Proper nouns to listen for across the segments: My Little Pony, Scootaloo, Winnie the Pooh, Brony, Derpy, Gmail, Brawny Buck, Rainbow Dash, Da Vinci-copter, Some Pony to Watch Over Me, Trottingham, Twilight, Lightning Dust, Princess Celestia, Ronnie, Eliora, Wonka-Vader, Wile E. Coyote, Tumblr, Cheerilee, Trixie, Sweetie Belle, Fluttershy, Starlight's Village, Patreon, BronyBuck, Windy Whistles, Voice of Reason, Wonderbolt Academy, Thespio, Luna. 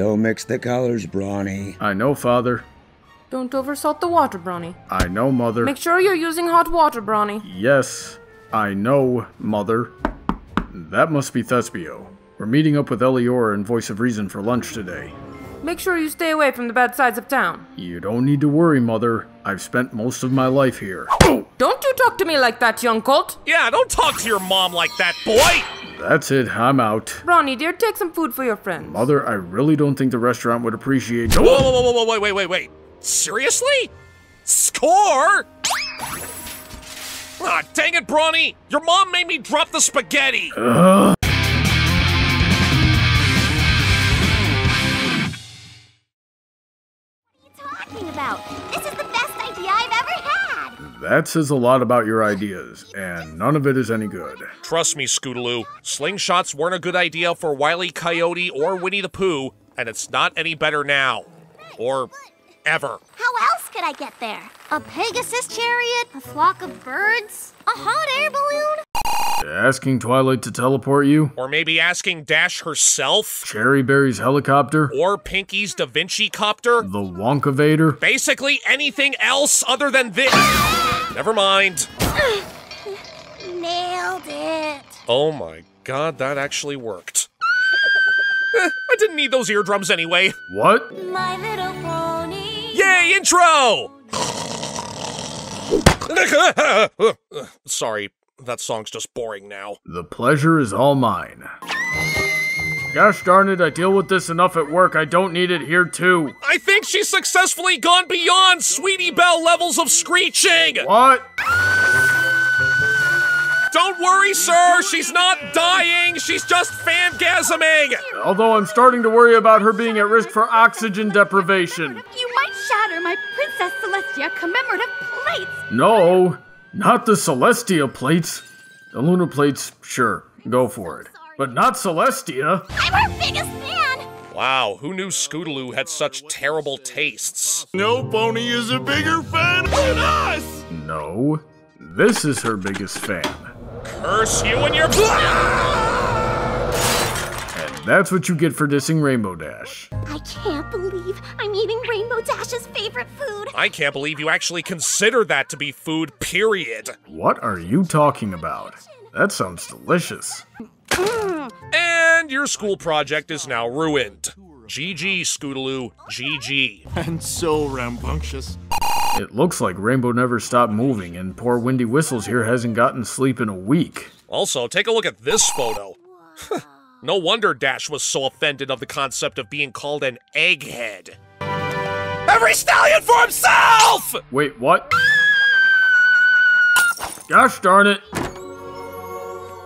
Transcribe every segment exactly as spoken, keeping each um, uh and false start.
Don't mix the colors, Brawny. I know, Father. Don't oversalt the water, Brawny. I know, Mother. Make sure you're using hot water, Brawny. Yes, I know, Mother. That must be Thespio. We're meeting up with Eliora and Voice of Reason for lunch today. Make sure you stay away from the bad sides of town. You don't need to worry, Mother. I've spent most of my life here. Don't you talk to me like that, young colt. Yeah, don't talk to your mom like that, boy! That's it, I'm out. Ronnie, dear, take some food for your friends. Mother, I really don't think the restaurant would appreciate- Whoa, whoa, whoa, whoa, whoa, wait, wait, wait, wait. Seriously? Score? Ah, dang it, Brawny! Your mom made me drop the spaghetti! Uh. This is the best idea I've ever had! That says a lot about your ideas, and none of it is any good. Trust me, Scootaloo, slingshots weren't a good idea for Wile E. Coyote or Winnie the Pooh, and it's not any better now. Or ever. How else could I get there? A Pegasus chariot? A flock of birds? A hot air balloon? Asking Twilight to teleport you? Or maybe asking Dash herself? Cherryberry's helicopter? Or Pinky's Da Vinci-copter? The Wonka-Vader? Basically anything else other than this. Never mind. Nailed it. Oh my god, that actually worked. eh, I didn't need those eardrums anyway. What? My Little Pony. Yay, intro! Sorry. That song's just boring now. The pleasure is all mine. Gosh darn it, I deal with this enough at work. I don't need it here, too. I think she's successfully gone beyond Sweetie Belle levels of screeching! What? Don't worry, sir! She's not dying! She's just fangasming! Although I'm starting to worry about her being at risk for oxygen deprivation. You might shatter my Princess Celestia commemorative plates! No! Not the Celestia plates. The Luna plates, sure, go for it. But not Celestia. I'm her biggest fan! Wow, who knew Scootaloo had such terrible tastes? No pony is a bigger fan than us! No, this is her biggest fan. Curse you and your- And that's what you get for dissing Rainbow Dash. I can't believe I'm eating Rainbow Dash's favorite food. I can't believe you actually consider that to be food, period. What are you talking about? That sounds delicious. And your school project is now ruined. G G, Scootaloo, G G. And so rambunctious. It looks like Rainbow never stopped moving, and poor Windy Whistles here hasn't gotten sleep in a week. Also, take a look at this photo. No wonder Dash was so offended of the concept of being called an egghead. Every stallion for himself! Wait, what? Gosh darn it.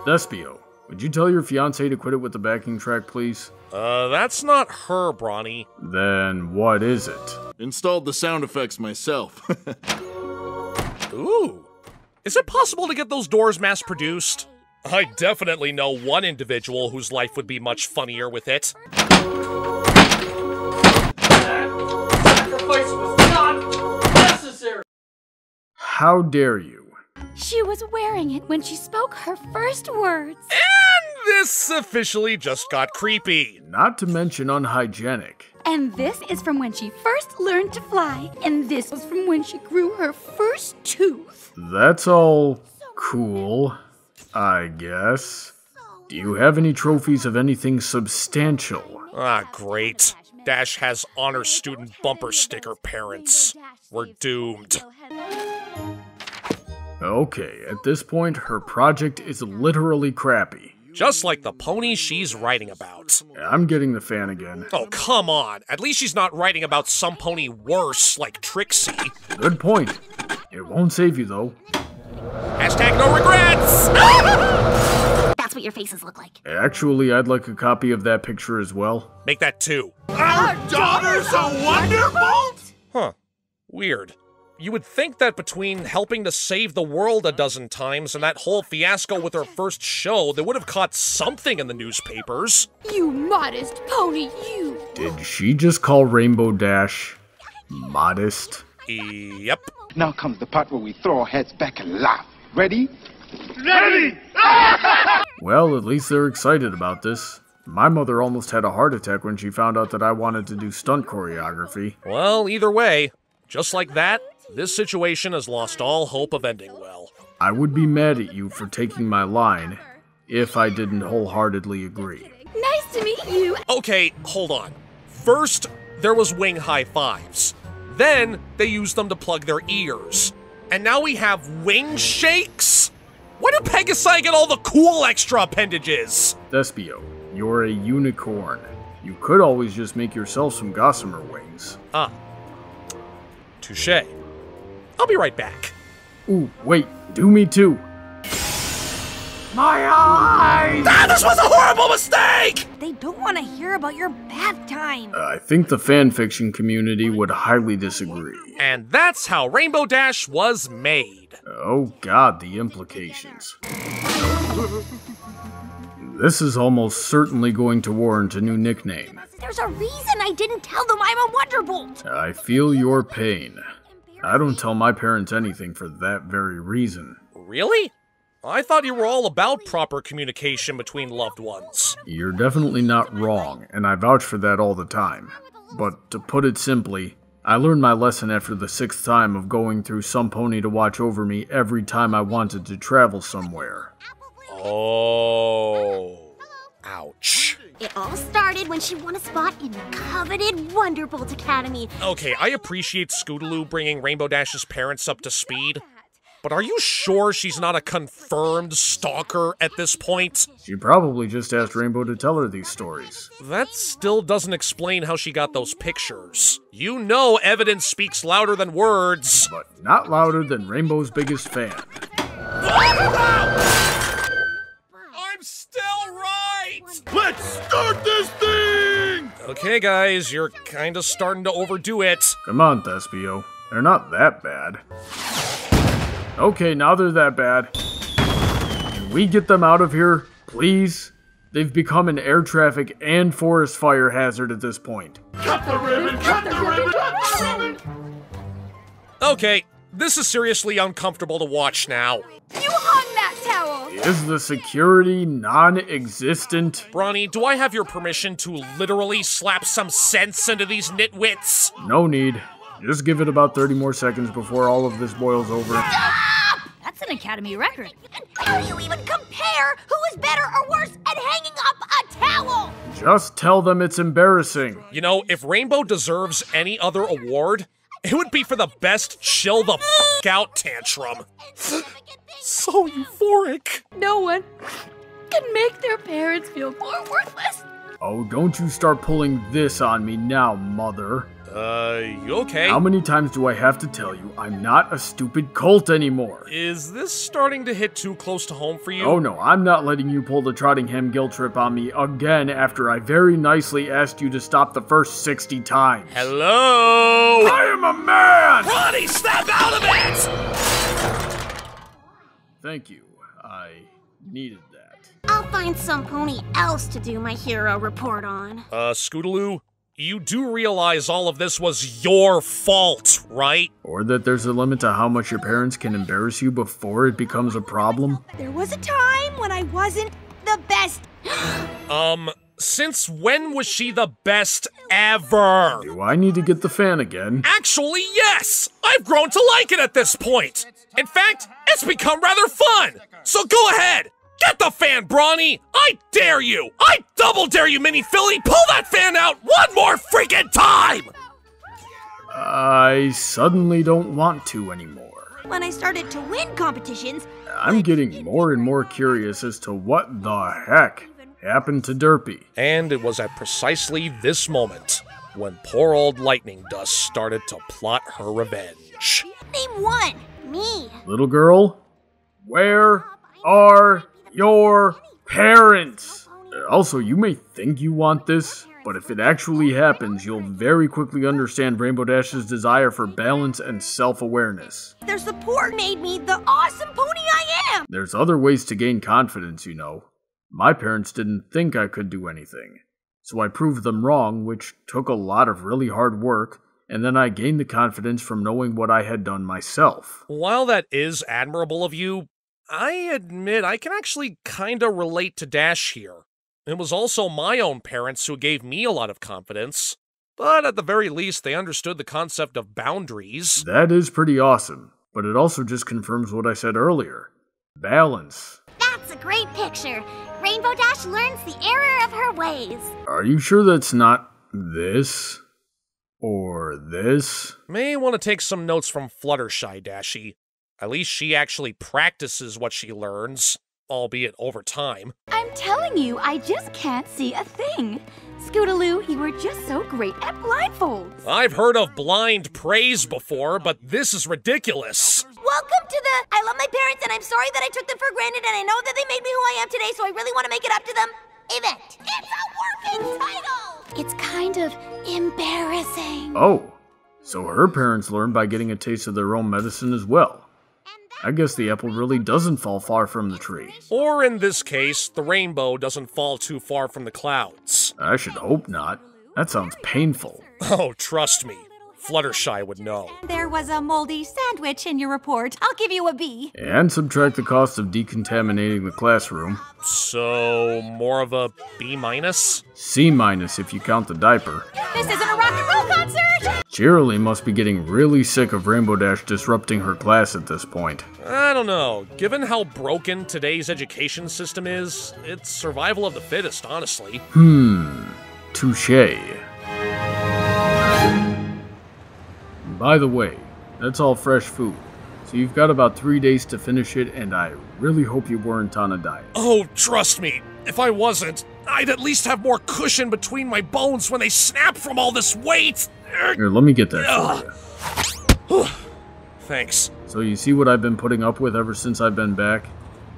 Thespio, would you tell your fiancé to quit it with the backing track, please? Uh, that's not her, Brawny. Then what is it? Installed the sound effects myself. Ooh. Is it possible to get those doors mass-produced? I definitely know one individual whose life would be much funnier with it. That sacrifice was not necessary! How dare you? She was wearing it when she spoke her first words. And this officially just got creepy. Not to mention unhygienic. And this is from when she first learned to fly. And this was from when she grew her first tooth. That's all cool. I guess. Do you have any trophies of anything substantial? Ah, great. Dash has honor student bumper sticker parents. We're doomed. Okay, at this point, her project is literally crappy. Just like the pony she's writing about. I'm getting the fan again. Oh, come on. At least she's not writing about some pony worse, like Trixie. Good point. It won't save you, though. Hashtag no regrets! That's what your faces look like. Actually, I'd like a copy of that picture as well. Make that two. Our daughter's a Wonderbolt? Huh. Weird. You would think that between helping to save the world a dozen times and that whole fiasco with her first show, they would have caught something in the newspapers. You modest pony, you! Did she just call Rainbow Dash modest? Yep. Now comes the part where we throw our heads back and laugh. Ready? Ready! Well, at least they're excited about this. My mother almost had a heart attack when she found out that I wanted to do stunt choreography. Well, either way, just like that, this situation has lost all hope of ending well. I would be mad at you for taking my line, if I didn't wholeheartedly agree. Nice to meet you! Okay, hold on. First, there was wing high fives. Then, they used them to plug their ears. And now we have wing shakes? Why do Pegasi get all the cool extra appendages? Thespio, you're a unicorn. You could always just make yourself some gossamer wings. Ah. Touché. I'll be right back. Ooh, wait, do me too. My eyes! Ah, this was a horrible mistake! They don't want to hear about your bath time. Uh, I think the fanfiction community would highly disagree. And that's how Rainbow Dash was made. Oh god, the implications. This is almost certainly going to warrant a new nickname. There's a reason I didn't tell them I'm a Wonderbolt! I feel your pain. I don't tell my parents anything for that very reason. Really? I thought you were all about proper communication between loved ones. You're definitely not wrong, and I vouch for that all the time. But to put it simply, I learned my lesson after the sixth time of going through Some Pony to Watch Over Me every time I wanted to travel somewhere. Oh. Ouch. It all started when she won a spot in the coveted Wonderbolt Academy. Okay, I appreciate Scootaloo bringing Rainbow Dash's parents up to speed. But are you sure she's not a confirmed stalker at this point? She probably just asked Rainbow to tell her these stories. That still doesn't explain how she got those pictures. You know evidence speaks louder than words. But not louder than Rainbow's biggest fan. I'm still right! Let's start this thing! Okay guys, you're kinda starting to overdo it. Come on, Thespio. They're not that bad. Okay, now they're that bad. Can we get them out of here, please? They've become an air traffic and forest fire hazard at this point. Cut the ribbon! Cut the ribbon! Cut the ribbon! Okay, this is seriously uncomfortable to watch now. You hung that towel! Is the security non-existent? Bronny, do I have your permission to literally slap some sense into these nitwits? No need. Just give it about thirty more seconds before all of this boils over. Stop! That's an Academy record. And how do you even compare who is better or worse at hanging up a towel? Just tell them it's embarrassing. You know, if Rainbow deserves any other award, it would be for the best chill the f*** out tantrum. So euphoric. No one can make their parents feel more worthless. Oh, don't you start pulling this on me now, Mother. Uh, you okay? How many times do I have to tell you I'm not a stupid colt anymore? Is this starting to hit too close to home for you? Oh no, I'm not letting you pull the Trottingham guilt trip on me again after I very nicely asked you to stop the first sixty times. Hello? I am a man! Ronnie, snap out of it! Thank you. I needed that. I'll find some pony else to do my hero report on. Uh, Scootaloo? You do realize all of this was your fault, right? Or that there's a limit to how much your parents can embarrass you before it becomes a problem? There was a time when I wasn't the best. um, since when was she the best ever? Do I need to get the fan again? Actually, yes! I've grown to like it at this point! In fact, it's become rather fun! So go ahead! Get the fan, Bronny! I dare you! I double dare you, Mini Philly! Pull that fan out one more freaking time! I suddenly don't want to anymore. When I started to win competitions... I'm getting more and more curious as to what the heck happened to Derpy. And it was at precisely this moment when poor old Lightning Dust started to plot her revenge. Name one! Me! Little girl, where are... your parents! Also, you may think you want this, but if it actually happens, you'll very quickly understand Rainbow Dash's desire for balance and self-awareness. Their support made me the awesome pony I am! There's other ways to gain confidence, you know. My parents didn't think I could do anything, so I proved them wrong, which took a lot of really hard work, and then I gained the confidence from knowing what I had done myself. While that is admirable of you, I admit I can actually kinda relate to Dash here. It was also my own parents who gave me a lot of confidence, but at the very least they understood the concept of boundaries. That is pretty awesome, but it also just confirms what I said earlier. Balance. That's a great picture. Rainbow Dash learns the error of her ways. Are you sure that's not this? Or this? May want to take some notes from Fluttershy, Dashy. At least she actually practices what she learns, albeit over time. I'm telling you, I just can't see a thing. Scootaloo, you were just so great at blindfolds. I've heard of blind praise before, but this is ridiculous. Welcome to the, I love my parents and I'm sorry that I took them for granted and I know that they made me who I am today, so I really want to make it up to them event. It's a working title! It's kind of embarrassing. Oh, so her parents learned by getting a taste of their own medicine as well. I guess the apple really doesn't fall far from the tree. Or in this case, the rainbow doesn't fall too far from the clouds. I should hope not. That sounds painful. Oh, trust me. Fluttershy would know. There was a moldy sandwich in your report. I'll give you a B. And subtract the cost of decontaminating the classroom. So, more of a B minus? C minus if you count the diaper. This isn't a rock and roll concert! Cheerilee must be getting really sick of Rainbow Dash disrupting her class at this point. I don't know. Given how broken today's education system is, it's survival of the fittest, honestly. Hmm. Touché. By the way, that's all fresh food. So you've got about three days to finish it, and I really hope you weren't on a diet. Oh, trust me. If I wasn't, I'd at least have more cushion between my bones when they snap from all this weight. Here, let me get that for you. Thanks. So you see what I've been putting up with ever since I've been back?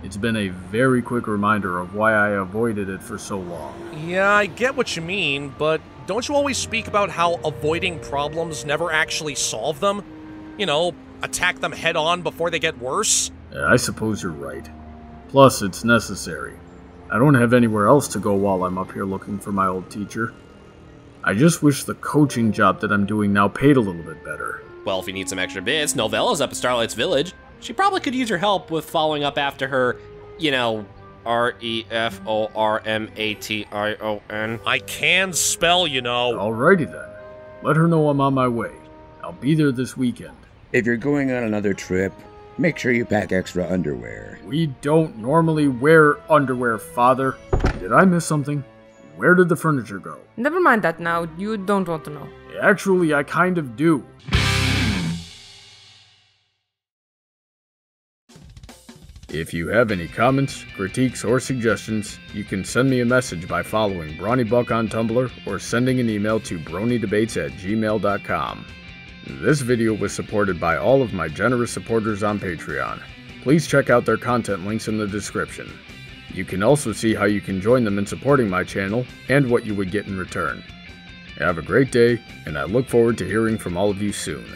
It's been a very quick reminder of why I avoided it for so long. Yeah, I get what you mean, but don't you always speak about how avoiding problems never actually solve them? You know, attack them head-on before they get worse? Yeah, I suppose you're right. Plus, it's necessary. I don't have anywhere else to go while I'm up here looking for my old teacher. I just wish the coaching job that I'm doing now paid a little bit better. Well, if you need some extra bits, Novella's up at Starlight's Village. She probably could use your help with following up after her, you know, R E F O R M A T I O N. I can spell, you know. Alrighty then. Let her know I'm on my way. I'll be there this weekend. If you're going on another trip, make sure you pack extra underwear. We don't normally wear underwear, Father. Did I miss something? Where did the furniture go? Never mind that now. You don't want to know. Actually, I kind of do. If you have any comments, critiques, or suggestions, you can send me a message by following BronyBuck on Tumblr or sending an email to brony debates at gmail dot com. This video was supported by all of my generous supporters on Patreon. Please check out their content links in the description. You can also see how you can join them in supporting my channel and what you would get in return. Have a great day, and I look forward to hearing from all of you soon.